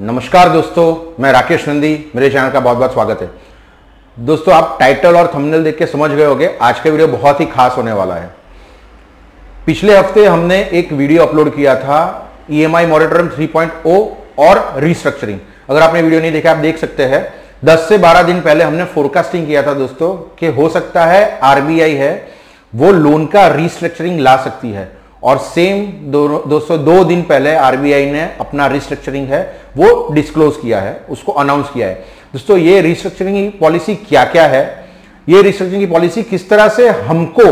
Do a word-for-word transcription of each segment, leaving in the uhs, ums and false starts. नमस्कार दोस्तों, मैं राकेश नंदी, मेरे चैनल का बहुत बहुत स्वागत है। दोस्तों, आप टाइटल और थंबनेल देख के समझ गए होंगे आज का वीडियो बहुत ही खास होने वाला है। पिछले हफ्ते हमने एक वीडियो अपलोड किया था E M I moratorium three point O और रिस्ट्रक्चरिंग। अगर आपने वीडियो नहीं देखा आप देख सकते हैं। दस से बारह दिन पहले हमने फोरकास्टिंग किया था दोस्तों कि हो सकता है आर बी आई है वो लोन का रिस्ट्रक्चरिंग ला सकती है, और सेम दो, दोस्तों दो दिन पहले आर बी आई ने अपना रिस्ट्रक्चरिंग है वो डिस्क्लोज किया है, उसको अनाउंस किया है। दोस्तों, ये रिस्ट्रक्चरिंग पॉलिसी क्या क्या है, ये रिस्ट्रक्चरिंग की पॉलिसी किस तरह से हमको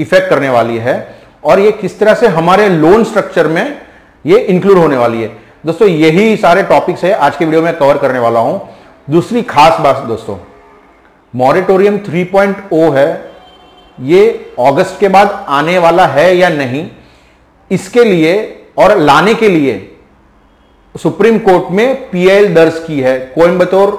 इफेक्ट करने वाली है और ये किस तरह से हमारे लोन स्ट्रक्चर में ये इंक्लूड होने वाली है, दोस्तों यही सारे टॉपिक्स है आज के वीडियो में कवर करने वाला हूं। दूसरी खास बात दोस्तों, मॉरेटोरियम थ्री पॉइंट ओ है, ये अगस्त के बाद आने वाला है या नहीं, इसके लिए और लाने के लिए सुप्रीम कोर्ट में पी आई एल दर्ज की है कोयंबटूर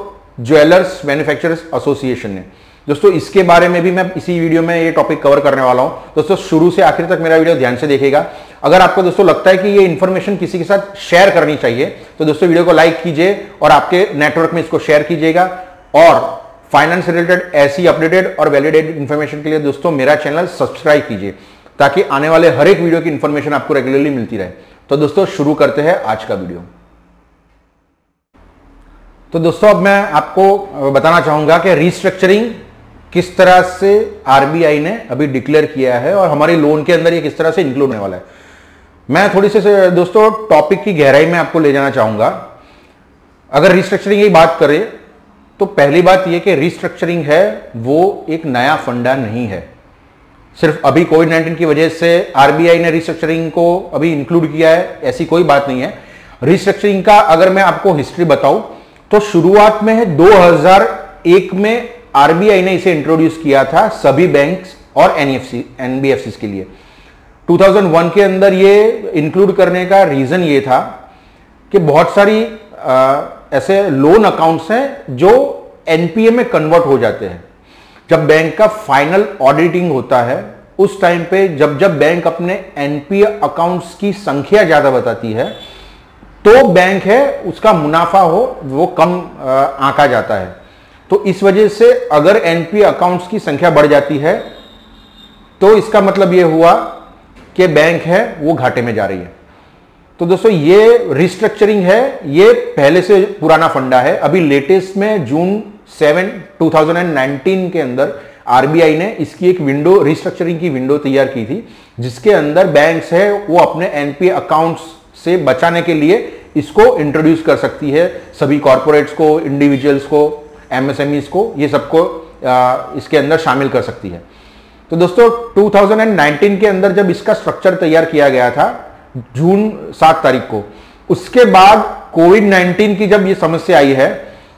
ज्वेलर्स मैन्युफैक्चरर्स एसोसिएशन ने। दोस्तों, इसके बारे में भी मैं इसी वीडियो में ये टॉपिक कवर करने वाला हूं। दोस्तों, शुरू से आखिर तक मेरा वीडियो ध्यान से देखिएगा। अगर आपको दोस्तों लगता है कि ये इन्फॉर्मेशन किसी के साथ शेयर करनी चाहिए तो दोस्तों वीडियो को लाइक कीजिए और आपके नेटवर्क में इसको शेयर कीजिएगा। और फाइनेंस रिलेटेड ऐसी अपडेटेड और वैलिडेटेड इन्फॉर्मेशन के लिए दोस्तों मेरा चैनल सब्सक्राइब कीजिए ताकि आने वाले हर एक वीडियो की इन्फॉर्मेशन आपको रेगुलरली मिलती रहे। तो दोस्तों शुरू करते हैं आज का वीडियो। तो दोस्तों, अब मैं आपको बताना चाहूंगा कि रिस्ट्रक्चरिंग किस तरह से आर बी आई ने अभी डिक्लेयर किया है और हमारे लोन के अंदर ये किस तरह से इंक्लूड होने वाला है। मैं थोड़ी सी दोस्तों टॉपिक की गहराई में आपको ले जाना चाहूंगा। अगर रिस्ट्रक्चरिंग की बात करें तो पहली बात यह कि रिस्ट्रक्चरिंग है वो एक नया फंडा नहीं है। सिर्फ अभी कोविड नाइन्टीन की वजह से आर बी आई ने रिस्ट्रक्चरिंग को अभी इंक्लूड किया है ऐसी कोई बात नहीं है। रिस्ट्रक्चरिंग का अगर मैं आपको हिस्ट्री बताऊं तो शुरुआत में है दो हज़ार एक में आर बी आई ने इसे इंट्रोड्यूस किया था सभी बैंक्स और एन बी एफ सी के लिए। दो हज़ार एक के अंदर ये इंक्लूड करने का रीजन ये था कि बहुत सारी आ, ऐसे लोन अकाउंट्स हैं जो एन पी ए में कन्वर्ट हो जाते हैं। जब बैंक का फाइनल ऑडिटिंग होता है उस टाइम पे जब जब बैंक अपने एन पी ए अकाउंट्स की संख्या ज्यादा बताती है तो बैंक है उसका मुनाफा हो वो कम आंका जाता है। तो इस वजह से अगर एन पी ए अकाउंट्स की संख्या बढ़ जाती है तो इसका मतलब ये हुआ कि बैंक है वो घाटे में जा रही है। तो दोस्तों, ये रिस्ट्रक्चरिंग है ये पहले से पुराना फंडा है। अभी लेटेस्ट में जून सेवन दो हज़ार उन्नीस के अंदर आर बी आई ने इसकी एक विंडो रिस्ट्रक्चरिंग की विंडो तैयार की थी जिसके अंदर बैंक्स है वो अपने एन पी ए अकाउंट्स से बचाने के लिए इसको इंट्रोड्यूस कर सकती है। सभी कॉर्पोरेट्स को, इंडिविजुअल्स को, एम एस एम ईज को, ये सबको इसके अंदर शामिल कर सकती है। तो दोस्तों दो हज़ार उन्नीस के अंदर जब इसका स्ट्रक्चर तैयार किया गया था जून सात तारीख को, उसके बाद कोविड नाइन्टीन की जब ये समस्या आई है,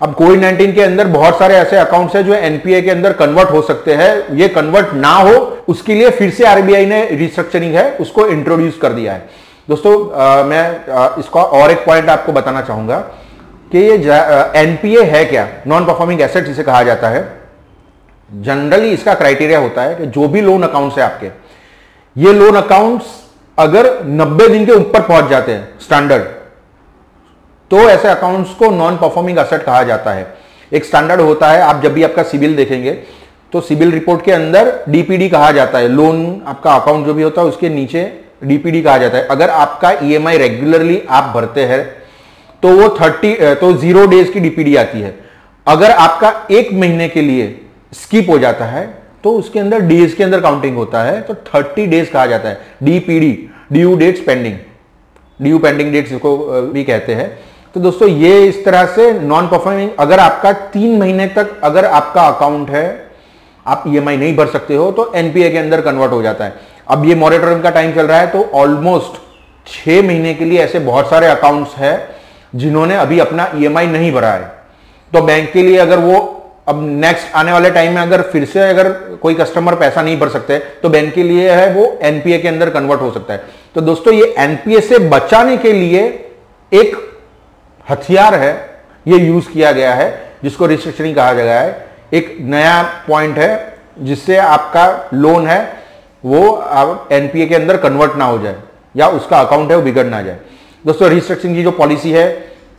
अब कोविड नाइन्टीन के अंदर बहुत सारे ऐसे अकाउंट्स हैं जो एन पी ए के अंदर कन्वर्ट हो सकते हैं। ये कन्वर्ट ना हो उसके लिए फिर से आर बी आई ने रिस्ट्रक्चरिंग है उसको इंट्रोड्यूस कर दिया है। दोस्तों आ, मैं आ, इसका और एक पॉइंट आपको बताना चाहूंगा कि ये एन पी ए है क्या, नॉन परफॉर्मिंग एसेट जिसे कहा जाता है। जनरली इसका क्राइटेरिया होता है कि जो भी लोन अकाउंट्स है आपके, ये लोन अकाउंट्स अगर नब्बे दिन के ऊपर पहुंच जाते हैं स्टैंडर्ड, तो ऐसे अकाउंट्स को नॉन परफॉर्मिंग एसेट कहा जाता है। एक स्टैंडर्ड होता है, आप जब भी आपका सिबिल देखेंगे तो सिबिल रिपोर्ट के अंदर डी पी डी कहा जाता है, लोन आपका अकाउंट जो भी होता है उसके नीचे डी पी डी कहा जाता है। अगर आपका ई एम आई रेगुलरली आप भरते हैं तो वो थर्टी तो जीरो डेज की डी पी डी आती है। अगर आपका एक महीने के लिए स्किप हो जाता है तो उसके अंदर डेज के अंदर काउंटिंग होता है, तो तीस डेज कहा जाता है D P D, due dates pending, due pending dates इसको भी कहते हैं। तो दोस्तों ये इस तरह से नॉन परफॉर्मिंग, अगर आपका तीन महीने तक अगर आपका अकाउंट है आप ई एम आई नहीं भर सकते हो तो एन पी ए के अंदर कन्वर्ट हो जाता है। अब ये मॉरेटोरियम का टाइम चल रहा है तो ऑलमोस्ट छह महीने के लिए ऐसे बहुत सारे अकाउंट्स हैं जिन्होंने अभी अपना ई एम आई नहीं भरा है। तो बैंक के लिए अगर वो अब नेक्स्ट आने वाले टाइम में अगर फिर से अगर कोई कस्टमर पैसा नहीं भर सकते तो बैंक के लिए है वो एन पी ए के अंदर कन्वर्ट हो सकता है। तो दोस्तों ये एन पी ए से बचाने के लिए एक हथियार है ये यूज किया गया है जिसको रिस्ट्रक्चरिंग कहा गया है। एक नया पॉइंट है जिससे आपका लोन है वो आप एन पी ए के अंदर कन्वर्ट ना हो जाए या उसका अकाउंट है वो बिगड़ ना जाए। दोस्तों रिस्ट्रक्चरिंग की जो पॉलिसी है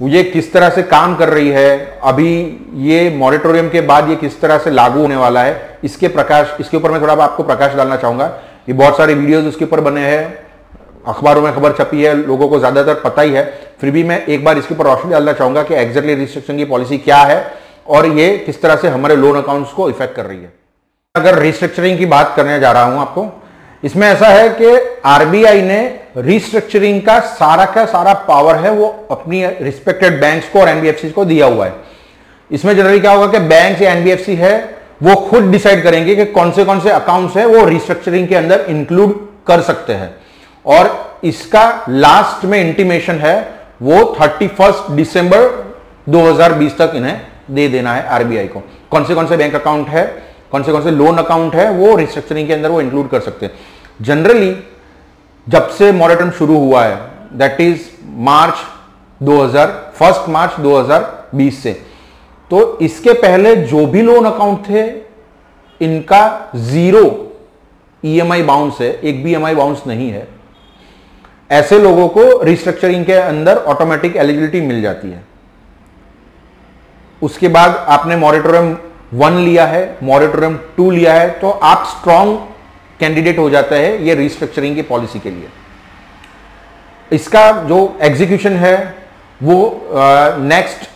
ये किस तरह से काम कर रही है, अभी ये मॉरिटोरियम के बाद ये किस तरह से लागू होने वाला है, इसके प्रकाश इसके ऊपर मैं थोड़ा आपको प्रकाश डालना चाहूँगा। ये बहुत सारे वीडियोज़ उसके ऊपर बने हैं, अखबारों में खबर छपी है, लोगों को ज़्यादातर पता ही है, फिर भी मैं एक बार इसके ऊपर रोशनी डालना चाहूँगा कि एग्जैक्टली रिस्ट्रिक्शन की पॉलिसी क्या है और ये किस तरह से हमारे लोन अकाउंट्स को इफेक्ट कर रही है। अगर रिस्ट्रक्चरिंग की बात करने जा रहा हूँ आपको, इसमें ऐसा है कि आरबीआई ने रिस्ट्रक्चरिंग का सारा का सारा पावर है वो अपनी रिस्पेक्टेड बैंक्स को और एनबीएफसी को दिया हुआ है। इसमें जनरली क्या होगा कि बैंक या एनबीएफसी है वो खुद डिसाइड करेंगे कि कौन से कौन से अकाउंट्स है वो रिस्ट्रक्चरिंग के अंदर इंक्लूड कर सकते हैं और इसका लास्ट में इंटीमेशन है वो थर्टी फर्स्ट दिसंबर दो हजार बीस तक इन्हें दे देना है आरबीआई को, कौन से कौन से बैंक अकाउंट है, कौन से कौन से लोन अकाउंट है वो रिस्ट्रक्चरिंग के अंदर वो इंक्लूड कर सकते हैं। जनरली जब से मॉरेटोरियम शुरू हुआ है दैट इज मार्च दो हज़ार फर्स्ट मार्च दो हज़ार बीस से, तो इसके पहले जो भी लोन अकाउंट थे इनका जीरो ईएमआई बाउंस है, एक भी ईएमआई बाउंस नहीं है, ऐसे लोगों को रिस्ट्रक्चरिंग के अंदर ऑटोमेटिक एलिजिबिलिटी मिल जाती है। उसके बाद आपने मॉरेटोरियम वन लिया है, मॉरेटोरियम टू लिया है, तो आप स्ट्रांग कैंडिडेट हो जाता है ये रिस्ट्रक्चरिंग की पॉलिसी के लिए। इसका जो एग्जीक्यूशन है वो नेक्स्ट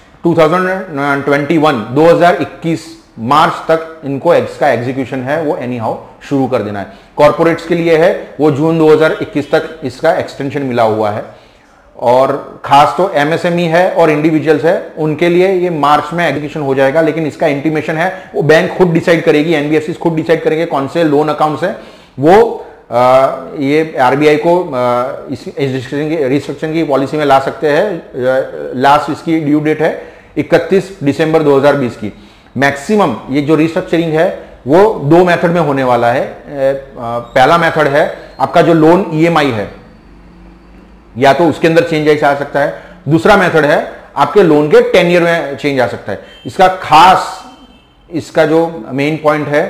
दो हज़ार इक्कीस मार्च तक इनको इसका एग्जीक्यूशन है वो एनी हाउ शुरू कर देना है। कॉर्पोरेट्स के लिए है वो जून दो हज़ार इक्कीस तक इसका एक्सटेंशन मिला हुआ है और खास तो एमएसएमई है और इंडिविजुअल्स है उनके लिए ये मार्च में एग्जीक्यूशन हो जाएगा, लेकिन इसका इंटीमेशन है वो बैंक खुद डिसाइड करेगी, एनबीएफसी खुद डिसाइड करेंगे कौन से लोन अकाउंट्स हैं वो आ, ये आरबीआई को आ, इस रिस्ट्रक्चरिंग की पॉलिसी में ला सकते हैं। लास्ट इसकी ड्यू डेट है इकतीस दिसंबर दो हज़ार बीस की। मैक्सिमम ये जो रिस्ट्रक्चरिंग है वो दो मैथड में होने वाला है। पहला मैथड है आपका जो लोन ईएमआई है या तो उसके अंदर चेंज आ सकता है, दूसरा मेथड है आपके लोन के टेन ईयर में चेंज आ सकता है। इसका खास इसका जो मेन पॉइंट है,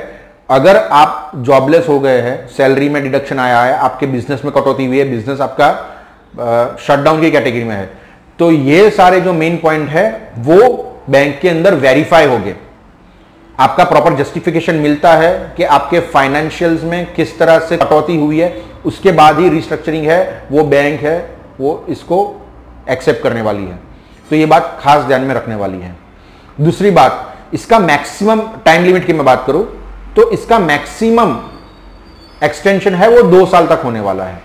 अगर आप जॉबलेस हो गए हैं, सैलरी में डिडक्शन आया है, आपके बिजनेस में कटौती हुई है, बिजनेस आपका शटडाउन की कैटेगरी में है, तो ये सारे जो मेन पॉइंट है वो बैंक के अंदर वेरीफाई हो गए, आपका प्रॉपर जस्टिफिकेशन मिलता है कि आपके फाइनेंशियल्स में किस तरह से कटौती हुई है, उसके बाद ही रिस्ट्रक्चरिंग है वो बैंक है वो इसको एक्सेप्ट करने वाली है। तो ये बात खास ध्यान में रखने वाली है। दूसरी बात, इसका मैक्सिमम टाइम लिमिट की मैं बात करूं तो इसका मैक्सिमम एक्सटेंशन है वो दो साल तक होने वाला है,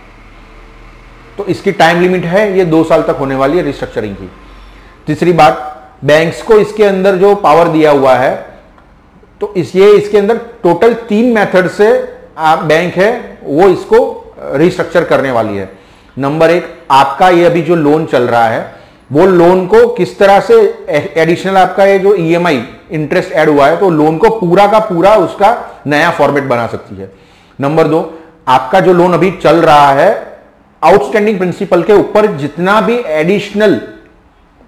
तो इसकी टाइम लिमिट है ये दो साल तक होने वाली है रिस्ट्रक्चरिंग की। तीसरी बात, बैंक्स को इसके अंदर जो पावर दिया हुआ है तो इसलिए इसके अंदर टोटल तीन मेथड से आप बैंक है वो इसको रिस्ट्रक्चर करने वाली है। नंबर एक, आपका ये अभी जो लोन चल रहा है वो लोन को किस तरह से एडिशनल आपका ये जो ईएमआई इंटरेस्ट ऐड हुआ है तो लोन को पूरा का पूरा उसका नया फॉर्मेट बना सकती है। नंबर दो, आपका जो लोन अभी चल रहा है आउटस्टैंडिंग प्रिंसिपल के ऊपर जितना भी एडिशनल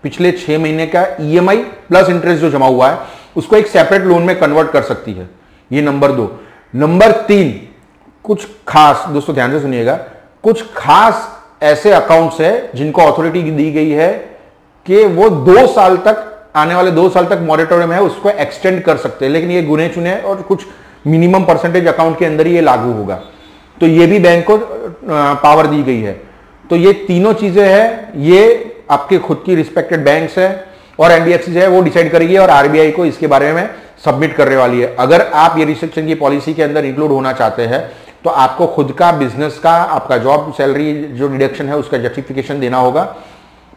पिछले छह महीने का ईएमआई प्लस इंटरेस्ट जो जमा हुआ है उसको एक सेपरेट लोन में कन्वर्ट कर सकती है, ये नंबर दो। नंबर तीन, कुछ खास दोस्तों ध्यान से सुनिएगा, कुछ खास ऐसे अकाउंट्स है जिनको अथॉरिटी दी गई है कि वो दो साल तक आने वाले दो साल तक मॉरिटोरियम है उसको एक्सटेंड कर सकते हैं, लेकिन ये गुने चुने और कुछ मिनिमम परसेंटेज अकाउंट के अंदर ही ये लागू होगा, तो ये भी बैंक को पावर दी गई है। तो ये तीनों चीजें हैं, ये आपके खुद की रिस्पेक्टेड बैंक्स है और एनबीएफसी है वो डिसाइड करेगी और आरबीआई को इसके बारे में सबमिट करने वाली है। अगर आप ये रिस्ट्रिक्शन की पॉलिसी के अंदर इंक्लूड होना चाहते हैं तो आपको खुद का बिजनेस का आपका जॉब सैलरी जो डिडक्शन है उसका जस्टिफिकेशन देना होगा,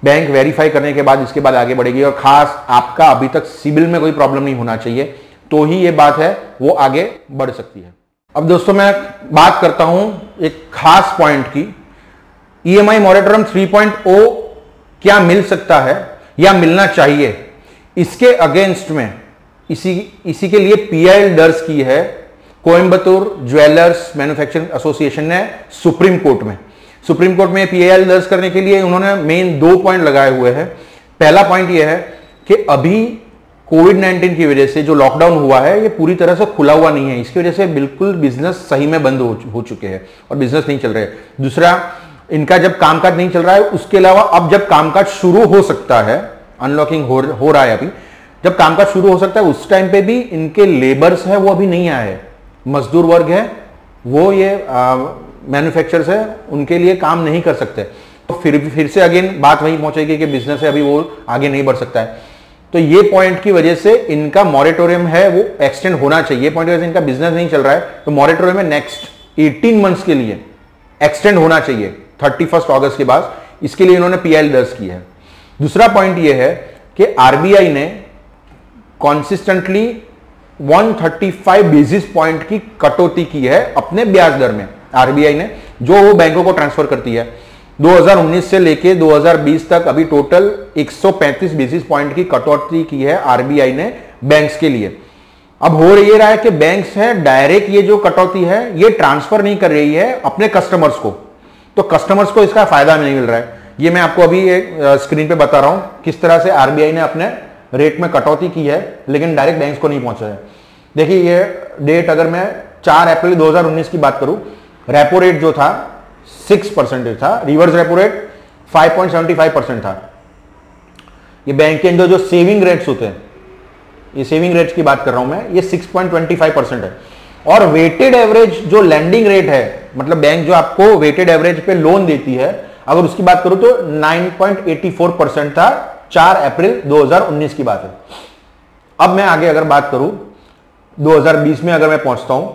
बैंक वेरीफाई करने के बाद इसके बाद आगे बढ़ेगी। और खास आपका अभी तक सिबिल में कोई प्रॉब्लम नहीं होना चाहिए तो ही ये बात है वो आगे बढ़ सकती है। अब दोस्तों मैं बात करता हूँ एक खास पॉइंट की, E M I moratorium three point O क्या मिल सकता है या मिलना चाहिए, इसके अगेंस्ट में इसी इसी के लिए पीआईएल दर्ज की है कोयंबटूर ज्वेलर्स मैन्युफैक्चरर्स एसोसिएशन ने सुप्रीम कोर्ट में। सुप्रीम कोर्ट में पीआईएल दर्ज करने के लिए उन्होंने मेन दो पॉइंट लगाए हुए हैं। पहला पॉइंट यह है कि अभी कोविड नाइन्टीन की वजह से जो लॉकडाउन हुआ है ये पूरी तरह से खुला हुआ नहीं है, इसकी वजह से बिल्कुल बिजनेस सही में बंद हो, हो चुके हैं और बिजनेस नहीं चल रहे। दूसरा, इनका जब कामकाज नहीं चल रहा है उसके अलावा अब जब कामकाज शुरू हो सकता है अनलॉकिंग हो, हो रहा है अभी, जब कामकाज शुरू हो सकता है उस टाइम पे भी इनके लेबर्स है वो अभी नहीं आए हैं, मजदूर वर्ग है वो, ये मैन्युफैक्चरर्स है उनके लिए काम नहीं कर सकते, तो फिर फिर से अगेन बात वहीं पहुंचेगी कि बिजनेस है अभी वो आगे नहीं बढ़ सकता है। तो ये पॉइंट की वजह से इनका मॉरेटोरियम है वो एक्सटेंड होना चाहिए, पॉइंट की वजह से इनका बिजनेस नहीं चल रहा है तो मॉरेटोरियम है नेक्स्ट एटीन मंथ्स के लिए एक्सटेंड होना चाहिए थर्टी फर्स्ट ऑगस्ट के बाद, इसके लिए इन्होंने पीआईएल दर्ज की है। दूसरा पॉइंट ये है कि आरबीआई ने कॉन्सिस्टेंटली एक सौ पैंतीस बेसिस पॉइंट की कटौती की है अपने ब्याज दर में, आरबीआई ने जो वो बैंकों को ट्रांसफर करती है। दो हज़ार उन्नीस से लेके दो हज़ार बीस तक अभी टोटल एक सौ पैंतीस बेसिस पॉइंट की कटौती की है आरबीआई ने बैंक्स के लिए। अब हो ये रहा है कि बैंक्स है डायरेक्ट ये जो कटौती है ये ट्रांसफर नहीं कर रही है अपने कस्टमर्स को, तो कस्टमर्स को इसका फायदा नहीं मिल रहा है। ये मैं आपको अभी एक स्क्रीन पे बता रहा हूं किस तरह से आरबीआई ने अपने रेट में कटौती की है लेकिन डायरेक्ट बैंक्स को नहीं पहुंचा है। देखिए ये डेट अगर मैं चार अप्रैल दो हज़ार उन्नीस की बात करूं, रेपो रेट जो था छह परसेंट था, रिवर्स रेपो रेट पाँच पॉइंट सात पाँच परसेंट था। ये बैंक के अंदर जो सेविंग रेट्स होते हैं, ये सेविंग रेट्स की बात कर रहा हूं मैं, ये छह पॉइंट दो पाँच परसेंट है। और वेटेड एवरेज जो लैंडिंग रेट है, मतलब बैंक जो आपको वेटेड एवरेज पे लोन देती है, अगर उसकी बात करूं तो नौ पॉइंट आठ चार परसेंट था, चार अप्रैल दो हज़ार उन्नीस की बात है। अब मैं आगे अगर बात करूं दो हज़ार बीस में अगर मैं पहुंचता हूं,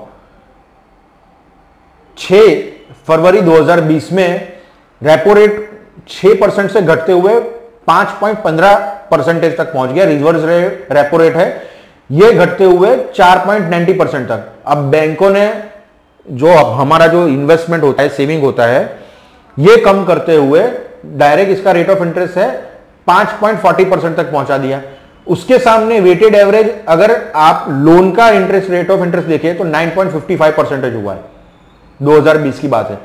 छह फरवरी दो हज़ार बीस में रेपो रेट छह परसेंट से घटते हुए पाँच पॉइंट एक पाँच परसेंटेज तक पहुंच गया, रिवर्स रेट रेपो रेट है ये घटते हुए चार पॉइंट नौ शून्य परसेंट तक। अब बैंकों ने जो हमारा जो इन्वेस्टमेंट होता है, सेविंग होता है, ये कम करते हुए डायरेक्ट इसका रेट ऑफ इंटरेस्ट है पाँच पॉइंट चार शून्य परसेंट तक पहुंचा दिया। उसके सामने वेटेड एवरेज अगर आप लोन का इंटरेस्ट रेट ऑफ इंटरेस्ट देखिए तो नौ पॉइंट पाँच पाँच परसेंटेज हुआ है, दो हज़ार बीस की बात है।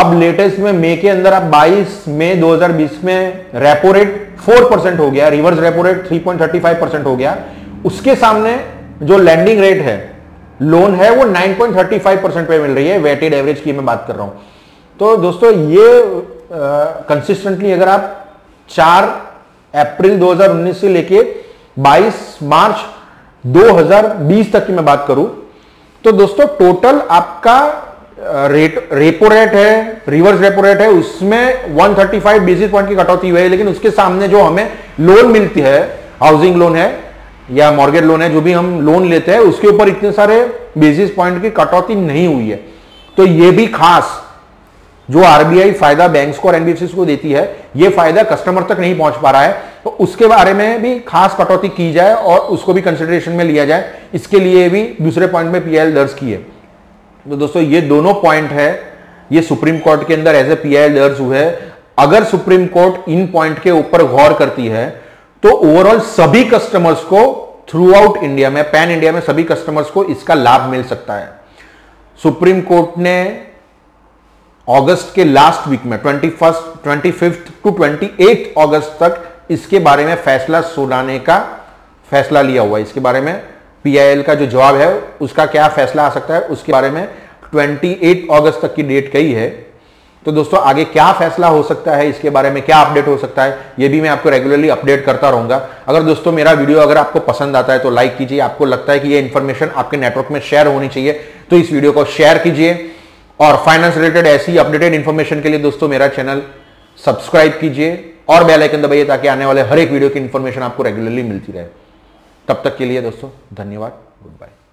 अब लेटेस्ट में मई के अंदर आप बाईस मई दो हज़ार बीस में रेपो रेट चार परसेंट हो गया, रिवर्स रेपो रेट तीन पॉइंट तीन पाँच परसेंट हो गया, उसके सामने जो लैंडिंग रेट है लोन है वो नौ पॉइंट तीन पाँच परसेंट पे मिल रही है, वेटेड एवरेज की मैं बात कर रहा हूं। तो दोस्तों ये कंसिस्टेंटली अगर आप चार अप्रैल दो हज़ार उन्नीस से लेके बाईस मार्च दो हज़ार बीस तक की मैं बात करूं तो दोस्तों टोटल आपका रेट रेपो रेट है, रिवर्स रेपो रेट है, उसमें एक सौ पैंतीस बेसिस पॉइंट की कटौती हुई है, लेकिन उसके सामने जो हमें लोन मिलती है, हाउसिंग लोन है या मॉर्गेज लोन है, जो भी हम लोन लेते हैं उसके ऊपर इतने सारे बेसिस पॉइंट की कटौती नहीं हुई है। तो ये भी खास जो आरबीआई फायदा बैंक्स को और एनबीएफसी को देती है ये फायदा कस्टमर तक नहीं पहुंच पा रहा है, तो उसके बारे में भी खास कटौती की जाए और उसको भी कंसिडरेशन में लिया जाए, इसके लिए भी दूसरे पॉइंट में पीआईएल दर्ज की है। तो दोस्तों ये दोनों पॉइंट है ये सुप्रीम कोर्ट के अंदर एज ए पीआईएल दर्ज हुए है। अगर सुप्रीम कोर्ट इन पॉइंट के ऊपर गौर करती है तो ओवरऑल सभी कस्टमर्स को थ्रू आउट इंडिया में, पैन इंडिया में सभी कस्टमर्स को इसका लाभ मिल सकता है। सुप्रीम कोर्ट ने अगस्त के लास्ट वीक में पच्चीस, पच्चीस टू अट्ठाईस अगस्त तक इसके बारे में फैसला सुनाने का फैसला लिया हुआ है। इसके बारे में पीआईएल का जो जवाब है उसका क्या फैसला आ सकता है उसके बारे में अट्ठाईस अगस्त तक की डेट कही है। तो दोस्तों आगे क्या फैसला हो सकता है, इसके बारे में क्या अपडेट हो सकता है, ये भी मैं आपको रेगुलरली अपडेट करता रहूंगा। अगर दोस्तों मेरा वीडियो अगर आपको पसंद आता है तो लाइक कीजिए, आपको लगता है कि ये इन्फॉर्मेशन आपके नेटवर्क में शेयर होनी चाहिए तो इस वीडियो को शेयर कीजिए, और फाइनेंस रिलेटेड ऐसी अपडेटेड इन्फॉर्मेशन के लिए दोस्तों मेरा चैनल सब्सक्राइब कीजिए और बेल आइकन दबाइए ताकि आने वाले हर एक वीडियो की इन्फॉर्मेशन आपको रेगुलरली मिलती रहे। तब तक के लिए दोस्तों धन्यवाद, गुड बाय।